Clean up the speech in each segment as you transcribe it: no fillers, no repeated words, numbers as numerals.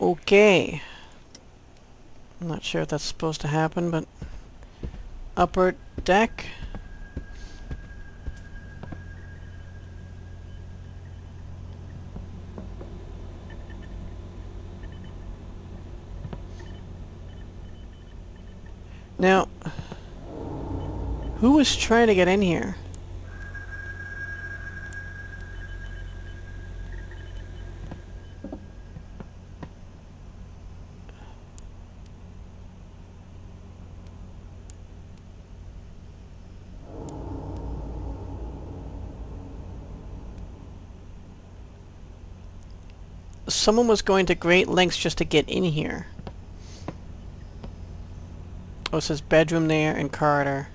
Okay. I'm not sure if that's supposed to happen, but upper deck. Now, who was trying to get in here? Someone was going to great lengths just to get in here. Oh, it says bedroom there and corridor.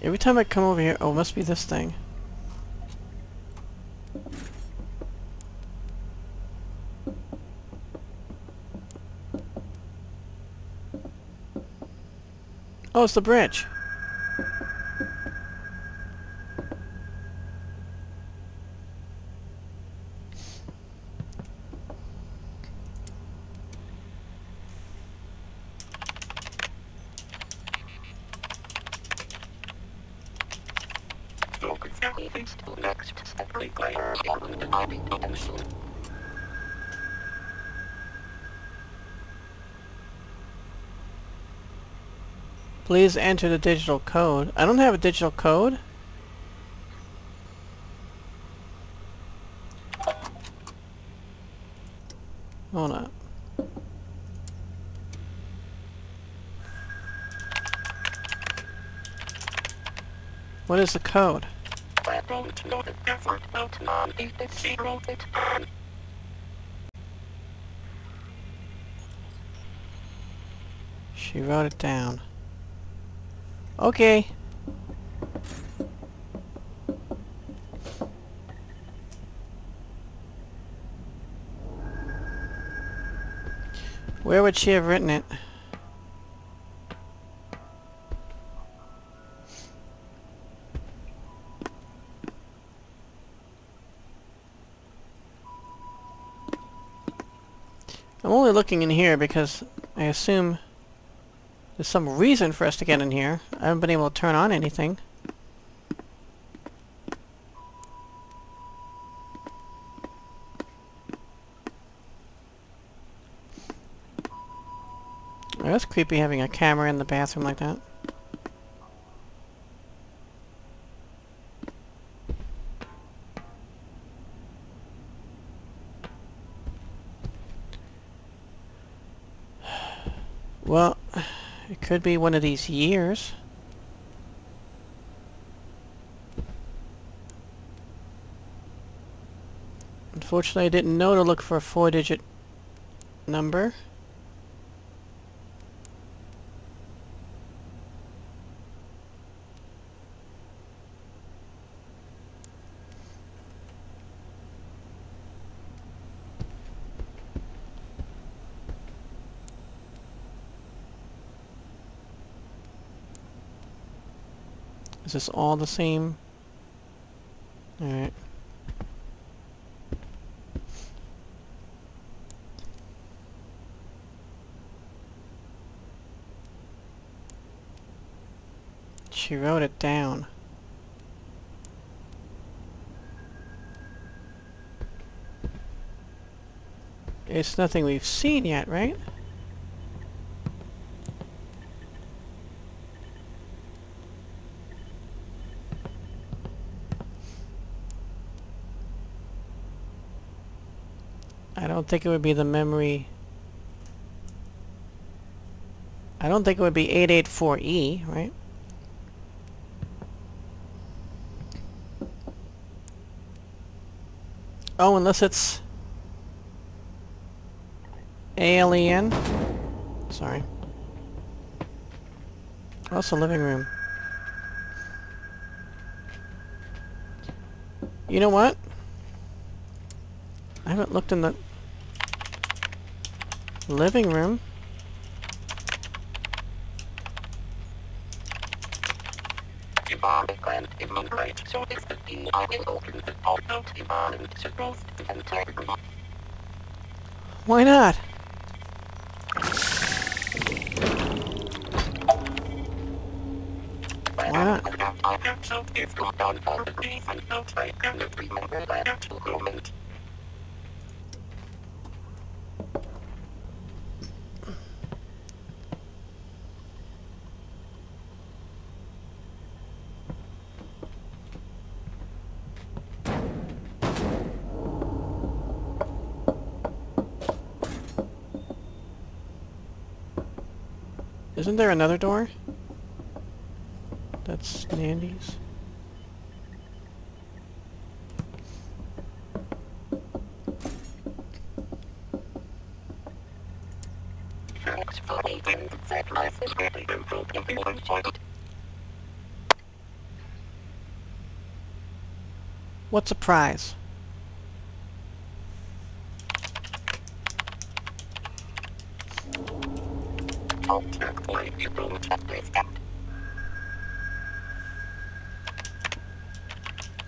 Every time I come over here, oh, it must be this thing. Oh, it's the bridge. Please enter the digital code. I don't have a digital code. Hold on. What is the code? She wrote it down. Okay. Where would she have written it? I'm only looking in here because I assume there's some reason for us to get in here. I haven't been able to turn on anything. Oh, that's creepy having a camera in the bathroom like that. Well, it could be one of these years. Unfortunately, I didn't know to look for a 4-digit number. Is this all the same? Alright. She wrote it down. It's nothing we've seen yet, right? I don't think it would be the memory. I don't think it would be 884E, right? Oh, unless it's alien. Sorry. Oh, it's a living room. You know what? I haven't looked in the living room. environment and human rights service that the I will open the outbound environment to both the entire group. Why not? I have so it's gone down for the days and notes I cannot remember that actual moment. Isn't there another door? That's Nandy's. What's a prize?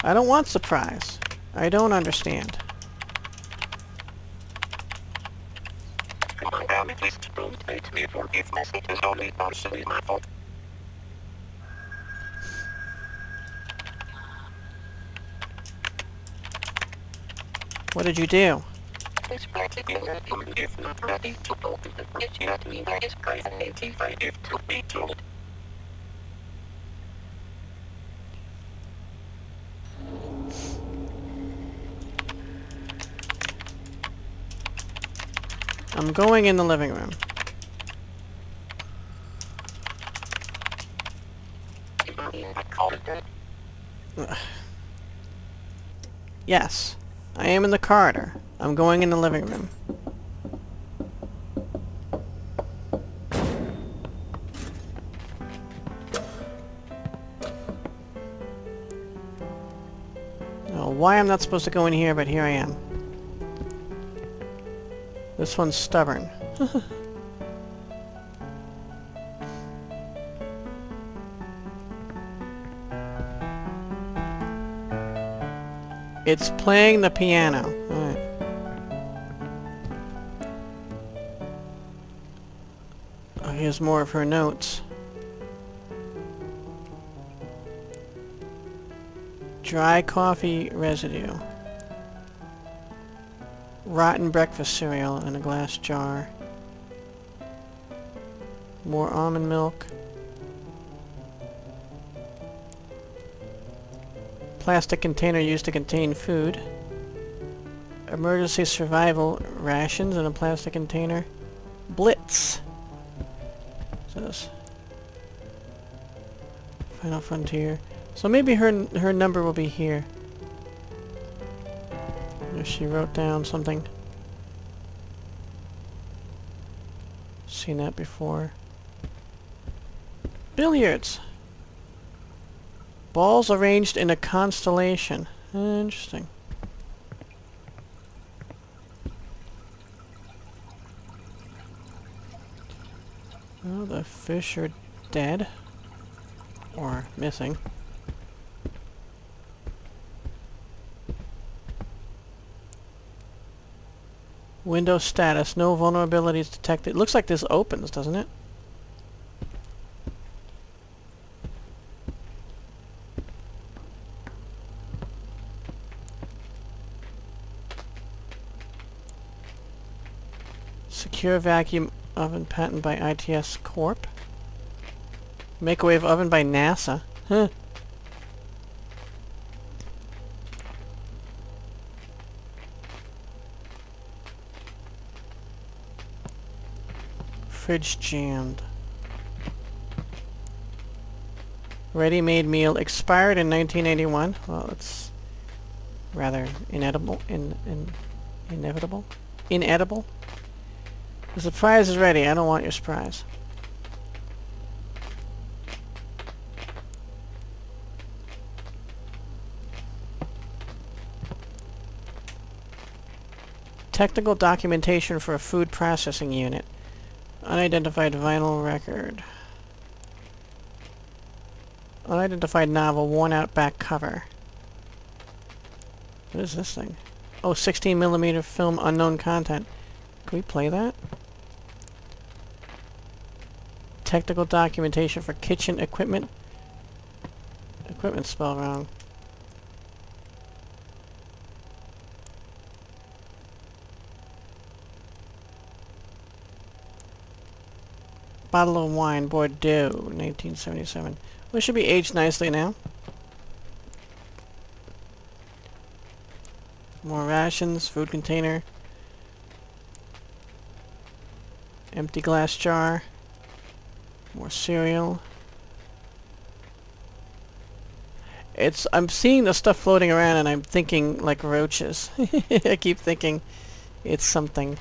I don't want surprise. I don't understand. What did you do? This particular human is not ready to open the bridge yet, neither is Kaizen 85 if to be told. I'm going in the living room. Yes, I am in the corridor. I'm going in the living room. Now, why I'm not supposed to go in here, but here I am. This one's stubborn. It's playing the piano. All right. Oh, here's more of her notes. Dry coffee residue. Rotten breakfast cereal in a glass jar. More almond milk. Plastic container used to contain food. Emergency survival rations in a plastic container. Blitz. What's this? Final Frontier. So maybe her number will be here. She wrote down something. Seen that before. Billiards! Balls arranged in a constellation. Interesting. Well, the fish are dead. Or missing. Window status, no vulnerabilities detected. Looks like this opens, doesn't it? Secure vacuum oven patent by ITS Corp. Microwave oven by NASA. Huh. Fridge jammed. Ready-made meal expired in 1981. Well, it's rather inedible. Inevitable? Inedible? The surprise is ready. I don't want your surprise. Technical documentation for a food processing unit. Unidentified vinyl record. Unidentified novel, worn out back cover. What is this thing? Oh, 16mm film, unknown content. Can we play that? Technical documentation for kitchen equipment. Equipment spelled wrong. Bottle of wine, Bordeaux, 1977. Well, it should be aged nicely now. More rations, food container. Empty glass jar. More cereal. I'm seeing the stuff floating around and I'm thinking like roaches. I keep thinking it's something.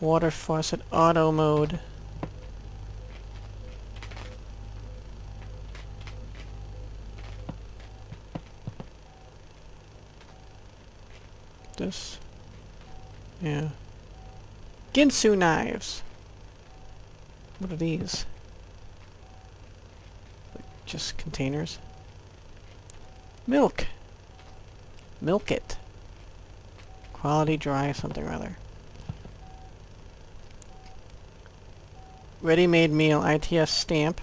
Water faucet, auto mode. This? Yeah. Ginsu knives. What are these? Just containers. Milk. Milk it. Quality dry something or other. Ready-made meal, ITS stamp.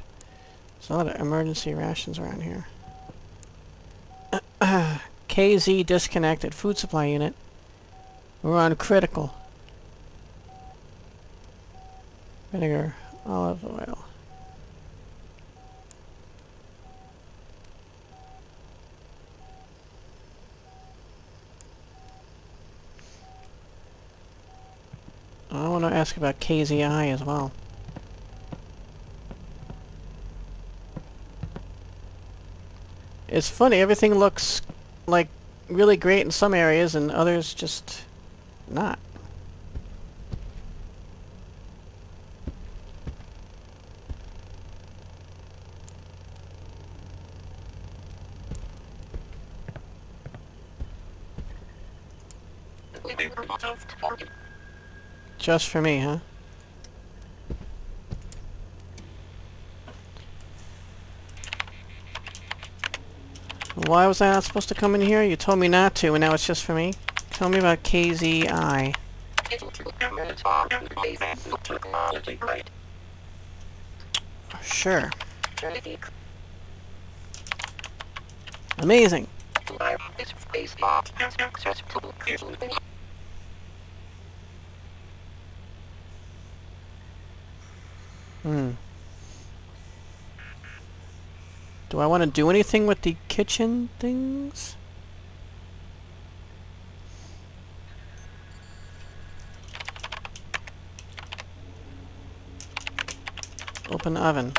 There's a lot of emergency rations around here. KZ disconnected, food supply unit. We're on critical. Vinegar, olive oil. I want to ask about KZI as well. It's funny, everything looks like really great in some areas and others just not. Just for me, huh? Why was I not supposed to come in here? You told me not to, and now it's just for me? Tell me about KZI. Sure. Amazing. Do I want to do anything with the kitchen things? Open the oven.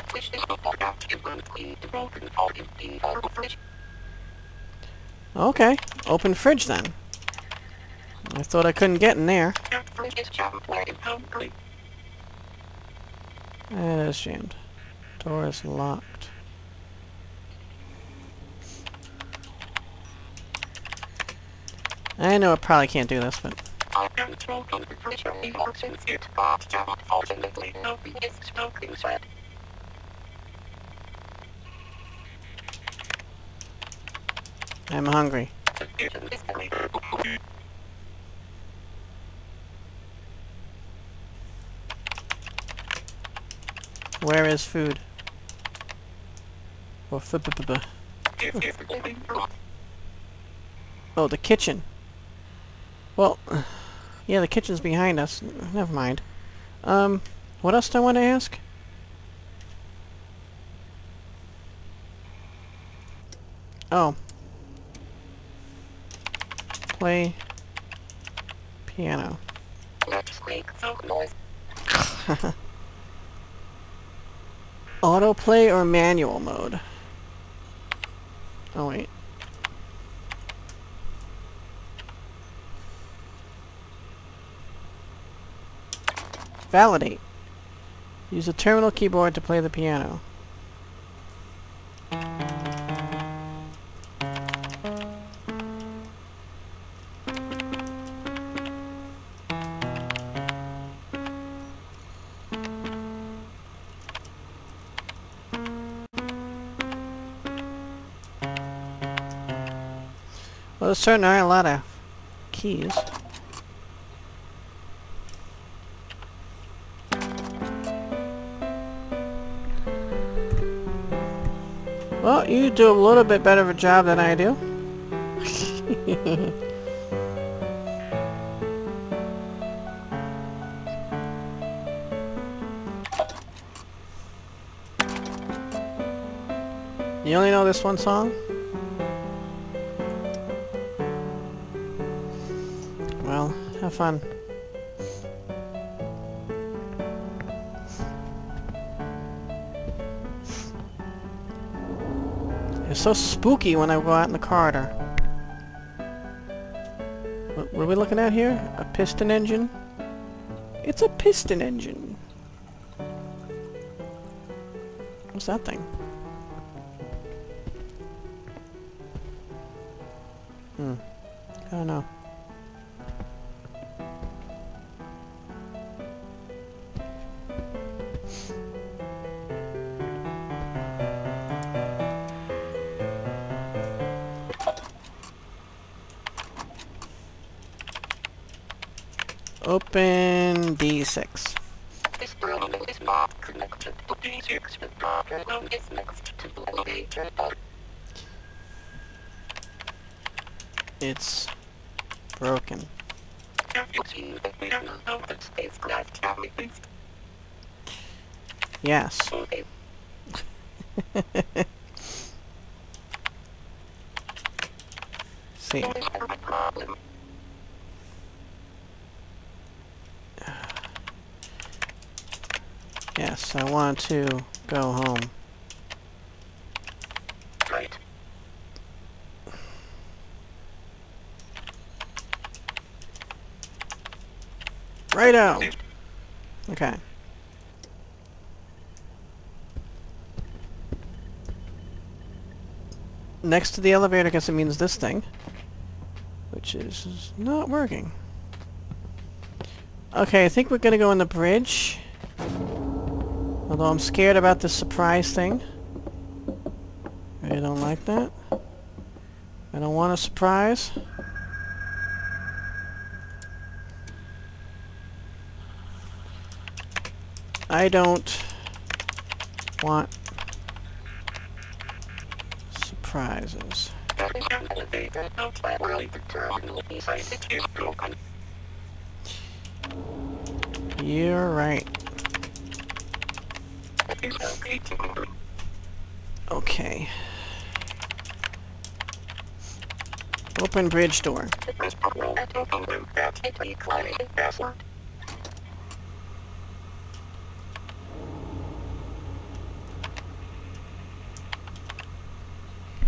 Okay, open fridge then. I thought I couldn't get in there. That is jammed. Door is locked. I know I probably can't do this, but... I'm hungry. Where is food? Oh, the kitchen. Well, yeah, the kitchen's behind us. Never mind. What else do I want to ask? Oh. Play piano. Let's make folk noise. Autoplay or manual mode? Oh, wait. Validate. Use a terminal keyboard to play the piano. there certainly are a lot of keys. Well, you do a little bit better of a job than I do. You only know this one song? Well, have fun. It's so spooky when I go out in the corridor. What are we looking at here? A piston engine? It's a piston engine. What's that thing? I don't know. Open D6. This room is not connected to D6. The proper room is next to the elevator. It's broken. Yes. See. Yes, I want to go home. Right. Righto. Okay. Next to the elevator, I guess it means this thing, which is not working. Okay, I think we're gonna go on the bridge. Although I'm scared about this surprise thing. I really don't like that. I don't want a surprise. I don't want surprises. You're right. Okay. Open bridge door.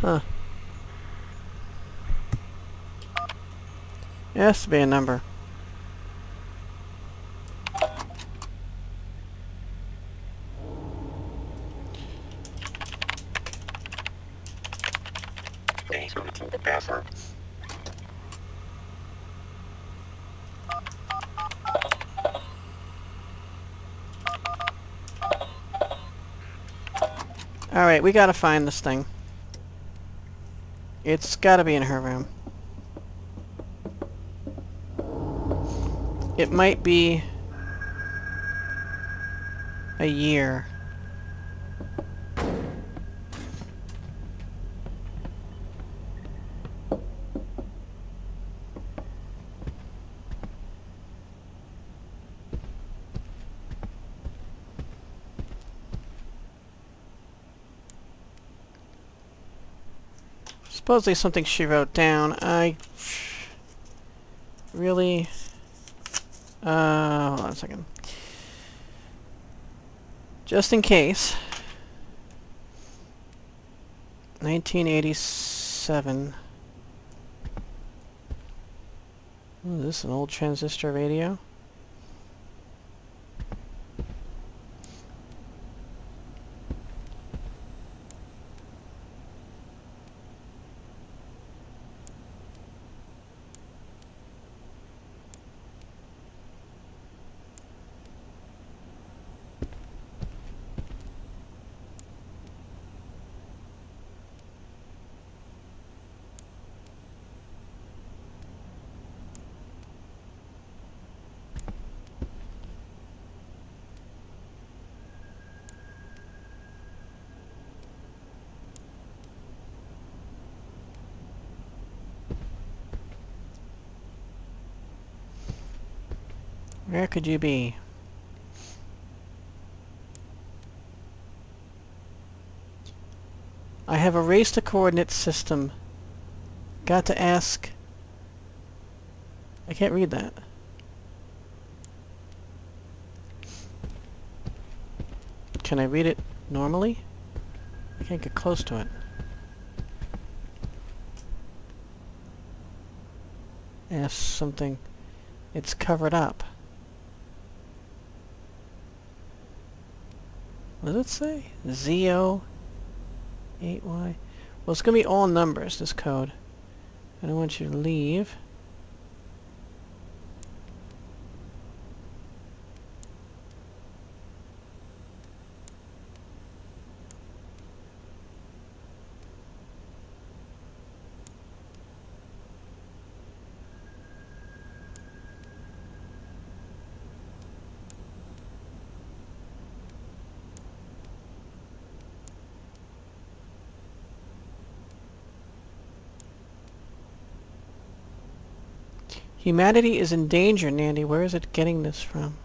Huh. It has to be a number. Alright, we gotta find this thing. It's gotta be in her room. It might be a year. Supposedly something she wrote down. I really... hold on a second. Just in case. 1987. Ooh, is this an old transistor radio? Where could you be? I have erased the coordinate system. Got to ask... I can't read that. Can I read it normally? I can't get close to it. Ask something. It's covered up. What does it say? ZO8Y. Well, it's going to be all numbers, this code. I don't want you to leave. Humanity is in danger, Nandy. Where is it getting this from?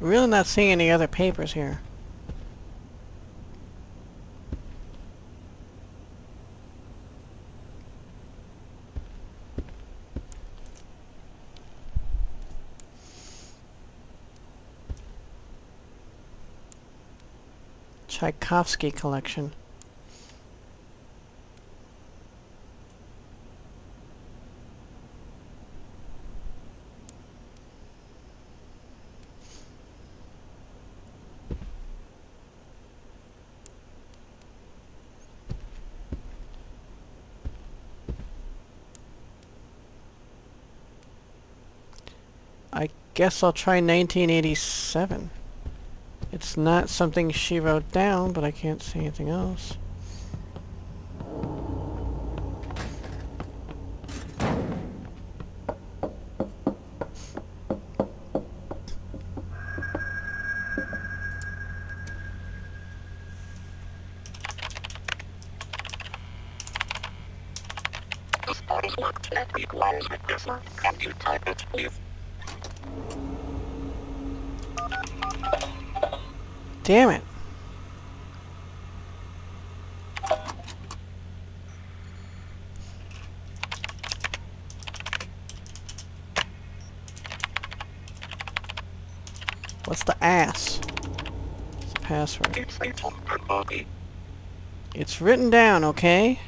Really not seeing any other papers here. Tchaikovsky collection. Guess I'll try 1987. It's not something she wrote down, but I can't see anything else. This part is not technically closed with this one. Can you type it, please? Damn it. What's the ass? It's the password. It's written down, okay?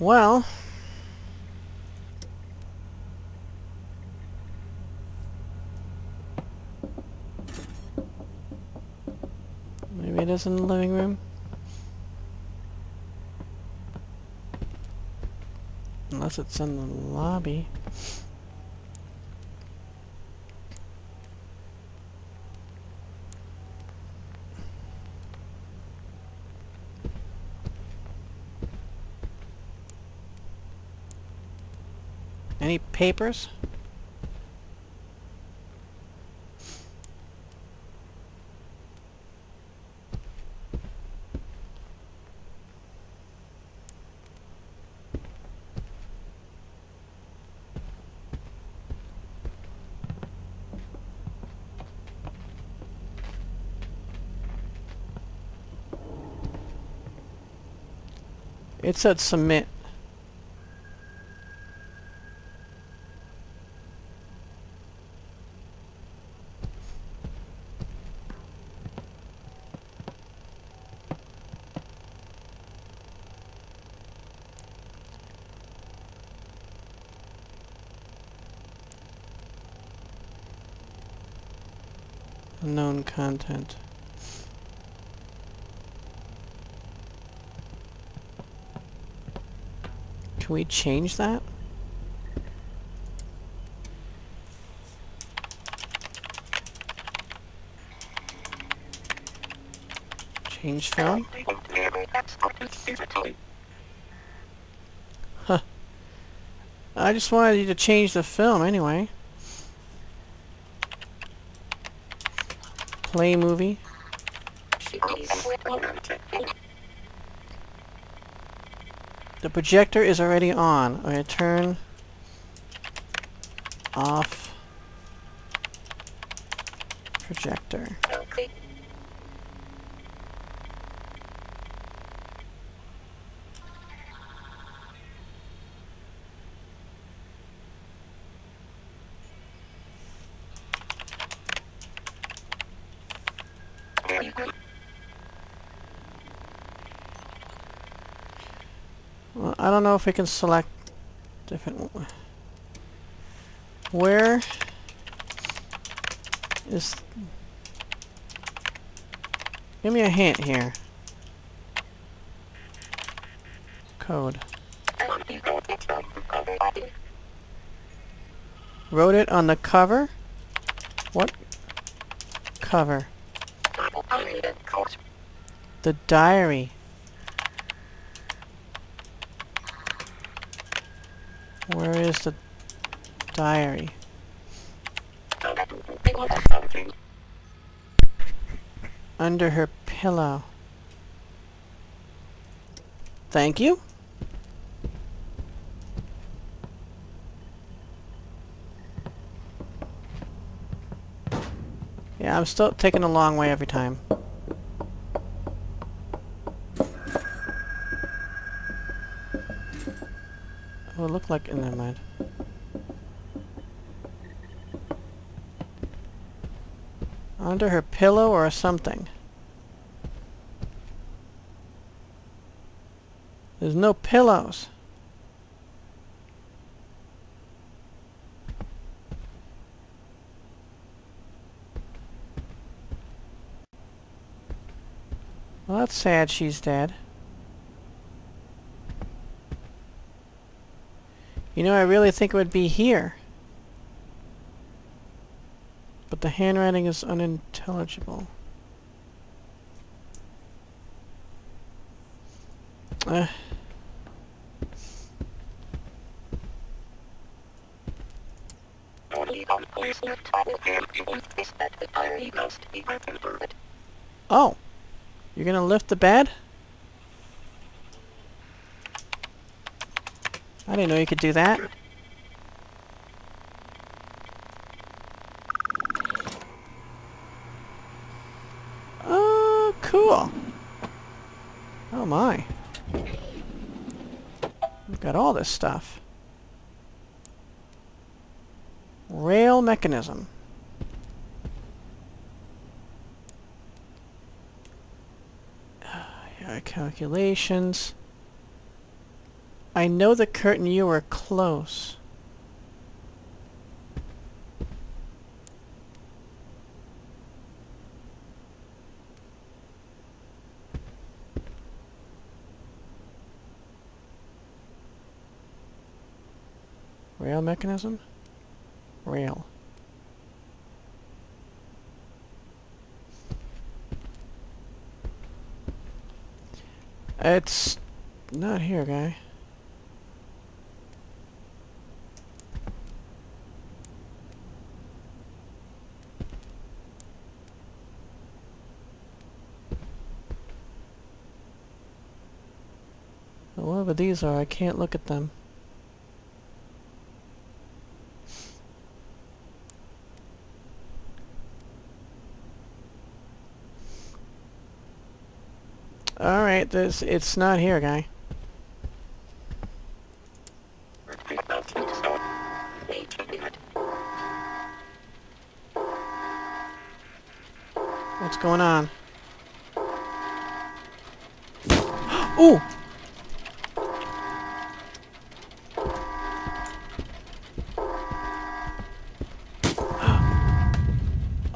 Well... It is in the living room. Unless it's in the lobby. Any papers? It said submit. Unknown content. Can we change that? Change film? Huh. I just wanted you to change the film anyway. Play movie. The projector is already on. I'm going to turn off projector. Well, I don't know if we can select different. Where is? Give me a hint here. Code. Wrote it on the cover? What cover? The diary. Where is the diary? Under her pillow. Thank you. Yeah, I'm still taking a long way every time. What look like in their mind. Under her pillow or something. There's no pillows. Well, that's sad she's dead. You know, I really think it would be here. But the handwriting is unintelligible. Oh! You're gonna lift the bed? I didn't know you could do that. Oh, cool. Oh my. We've got all this stuff. Rail mechanism. Here are calculations. I know the curtain, you were close. Rail mechanism? Rail. It's not here, guy. Whatever these are, I can't look at them. Alright, it's not here, guy. What's going on? Ooh!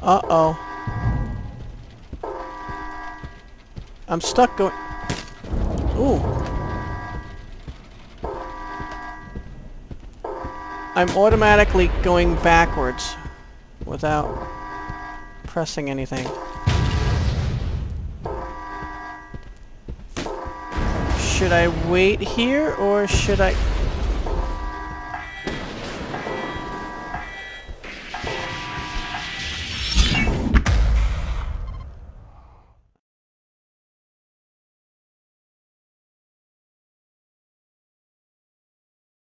Uh-oh. I'm stuck going... Ooh. I'm automatically going backwards without pressing anything. Should I wait here or should I...